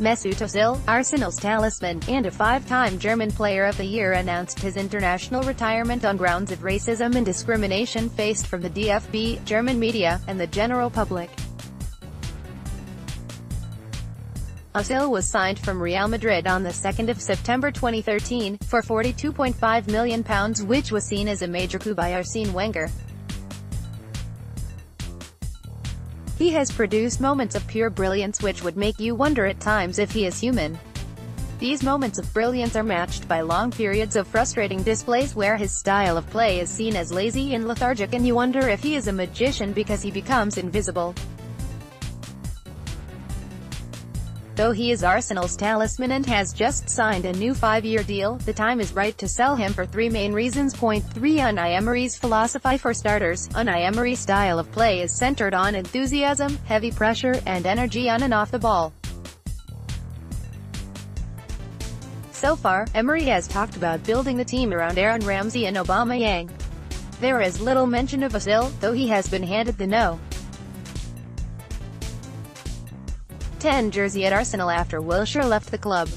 Mesut Ozil, Arsenal's talisman, and a five-time German Player of the Year announced his international retirement on grounds of racism and discrimination faced from the DFB, German media, and the general public. Ozil was signed from Real Madrid on the 2nd of September 2013, for £42.5 million, which was seen as a major coup by Arsene Wenger. He has produced moments of pure brilliance which would make you wonder at times if he is human. These moments of brilliance are matched by long periods of frustrating displays where his style of play is seen as lazy and lethargic, and you wonder if he is a magician because he becomes invisible. Though he is Arsenal's talisman and has just signed a new 5-year deal, the time is right to sell him for three main reasons. Point 3. Unai Emery's philosophy. For starters, Unai Emery's style of play is centered on enthusiasm, heavy pressure, and energy on and off the ball. So far, Emery has talked about building the team around Aaron Ramsey and Aubameyang. There is little mention of Ozil, though he has been handed the No. 10 jersey at Arsenal after Wilshere left the club.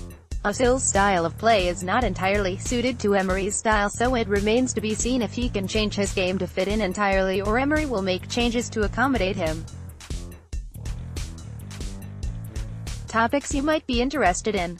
Ozil's style of play is not entirely suited to Emery's style, so it remains to be seen if he can change his game to fit in entirely or Emery will make changes to accommodate him. Topics you might be interested in.